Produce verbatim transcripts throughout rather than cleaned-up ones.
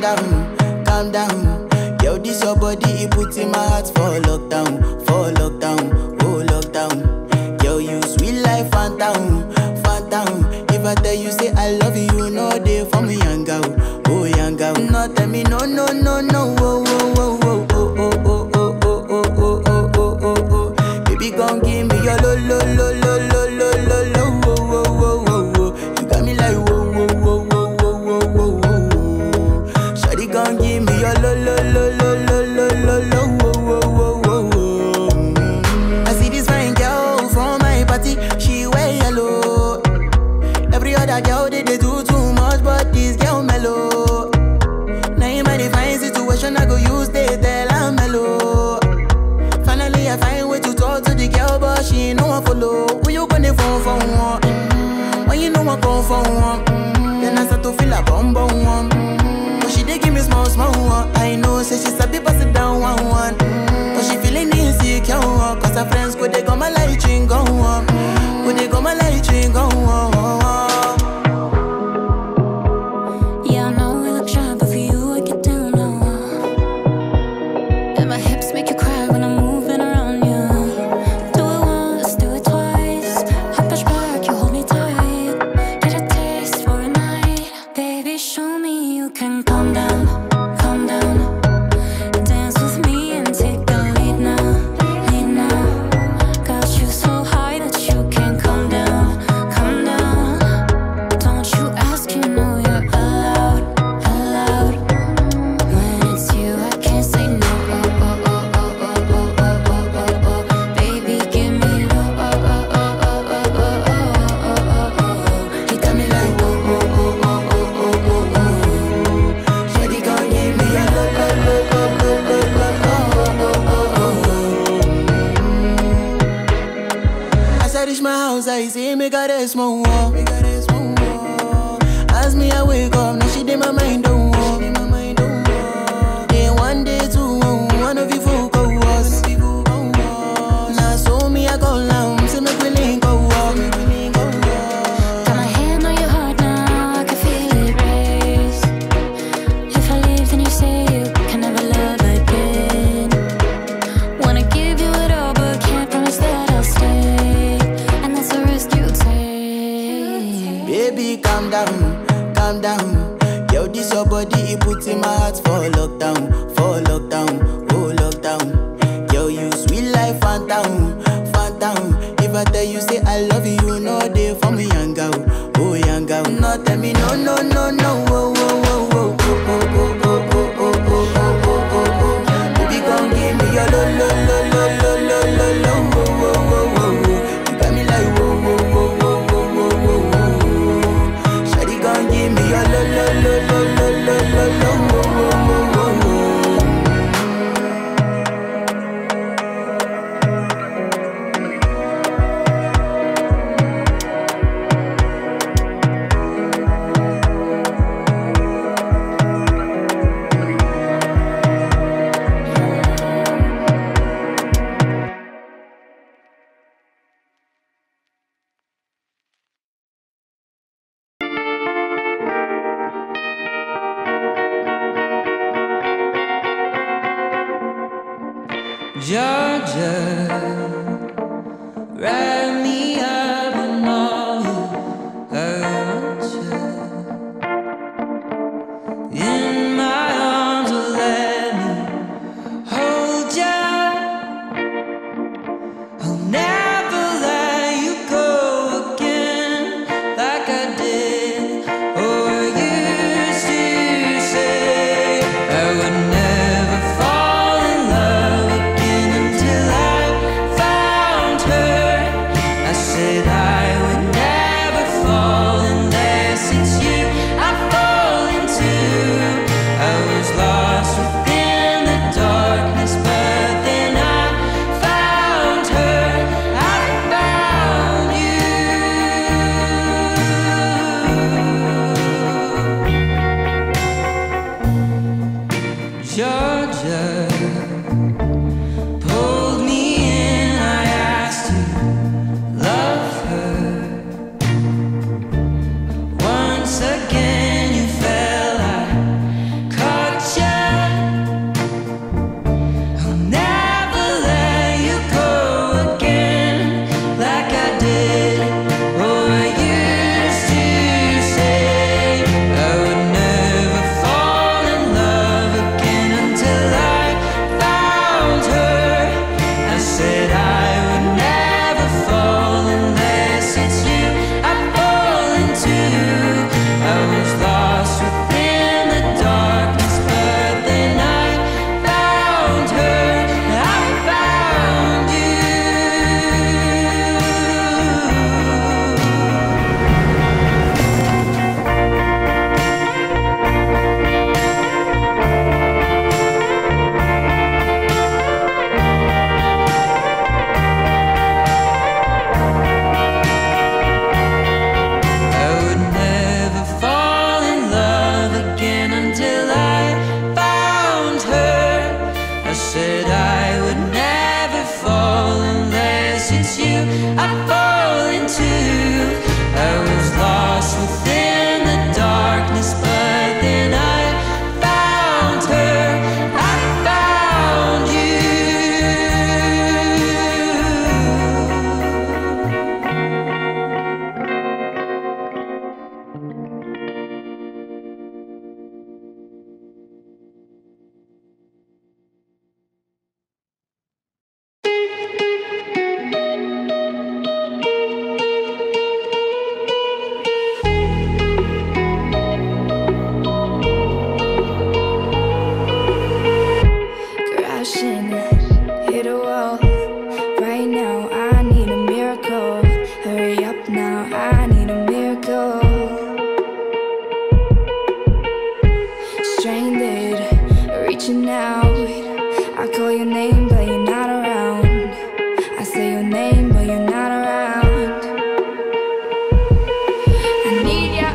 calm down, calm down. Yo, this your body, it puts in my heart for lockdown, for lockdown, oh lockdown. Yo, you sweet life, phantom, phantom. If I tell you say I love you, no day for me, young girl, oh young girl. No tell me no, no, no, no, oh, oh, oh, oh, oh, oh, oh, oh, oh, oh, oh, oh, oh, oh. Baby, gon' give me your lo, lo, lo, lo, lo, lo, lo, lo, oh, oh, oh, oh. You got me like oh, oh, oh, oh, oh, oh, oh, oh. Shawty gon' give me your lo, lo, lo, lo, lo, lo, lo, lo, oh, oh, oh, oh. I see this fine girl from my party, she wear yellow. Every other girl they they do too much, but this girl mellow. Now in my divine situation, I go use they tell her mellow. Finally I find way to talk to the girl, but she ain't no one follow. When you gonna phone for one? Mm-hmm. When you know I come for one? Mm-hmm. Then I start to feel a bum bum one. Mm-hmm. But she dey give me small small one. I know say she sabi pass it down one one. Mm-hmm. But she feeling insecure one, cause her friends go they go my light ring go on. Mm-hmm. Go they go my light ring go on. I say, make her a small walk. As me I wake up, now she did my mind don't walk. Day one, day two, one of you folk go was. Now so me I call now, say make we link go walk. Got my hand on your heart now, I can feel it race. If I leave then you say you can never love again. Wanna give you it all but can't promise that I'll stay. Baby, calm down, calm down. Yo, this your body, it puts in my heart for lockdown, for lockdown, oh lockdown. Yo, you sweet life, phantom, phantom. If I tell you say I love you, no day for me, young girl, oh young girl. No tell me no, no, no, no, oh, oh, oh, oh, oh, oh, oh, oh, oh, oh, oh, oh, oh, oh. Baby, come give me your lo, lo, lo, lo, lo, lo, lo, lo, oh, oh, oh, oh, oh. You got me like oh, oh. Georgia, wrap me up in all your culture. In my arms, will let me hold ya. I'll never let you go again, like I did, or used to say I would never. Once again you fell, I caught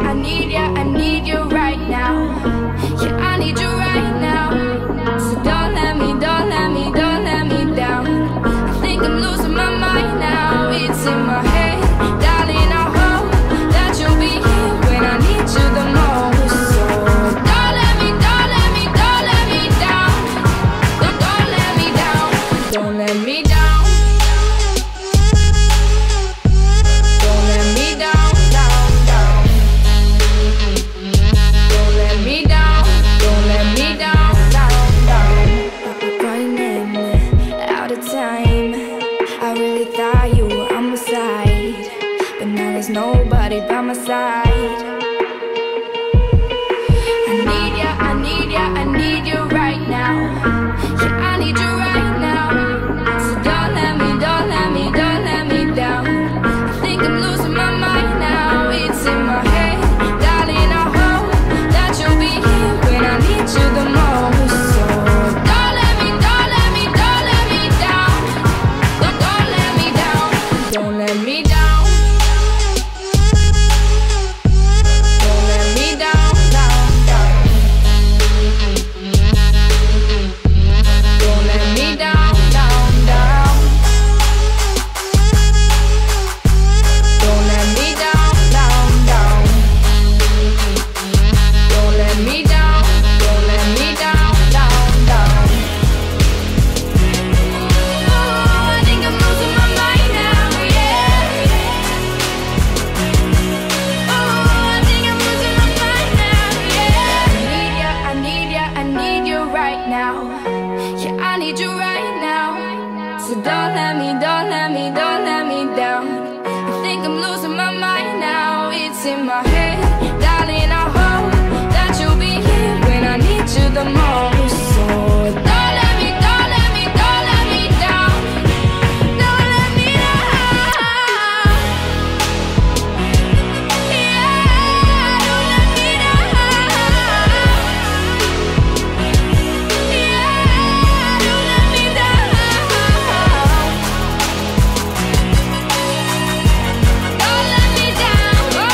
I need ya, I need you right now. Yeah, I need you right now. So don't let me, don't let me, don't let me down. I think I'm losing my mind now. It's in my head, darling, I hope that you'll be here when I need you the most. So don't let me, don't let me, don't let me down. Don't, don't let me down. Don't let me down. Nobody by my side. I need ya, I need ya, I need you right now. Yeah, I need you right now. So don't let me, don't let me, don't let me down. I think I'm losing my mind now. It's in my head, darling, I hope that you'll be here when I need you the most. So don't let me, don't let me, don't let me down. Don't, don't let me down. Don't let me down. So don't let me, don't let me, don't let me down. I think I'm losing my mind now. It's in my head, darling, I hope that you'll be here when I need you the most. So don't let me, don't let me, don't let me down. Don't let me down. Yeah, don't let me down. Yeah, don't let me down. Don't let me down, no.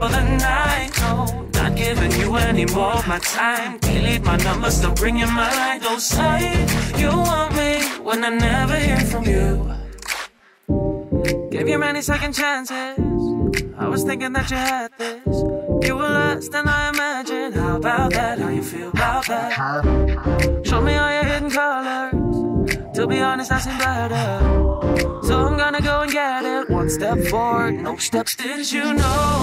for the night. No, not giving you any more of my time. Delete my number, stop bringing my light. Don't say you want me when I never hear from you. Give you many second chances. I was thinking that you had this. You were less than I imagined. How about that? How you feel about that? Show me all your hidden colors. To be honest, I seem better. So I'm gonna go and get it. One step forward, no steps. Didn't you know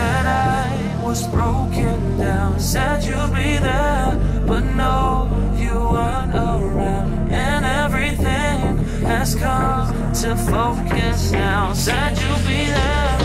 that I was broken down? Said you'd be there, but no, you weren't around. And everything has come to focus now. Said you'd be there,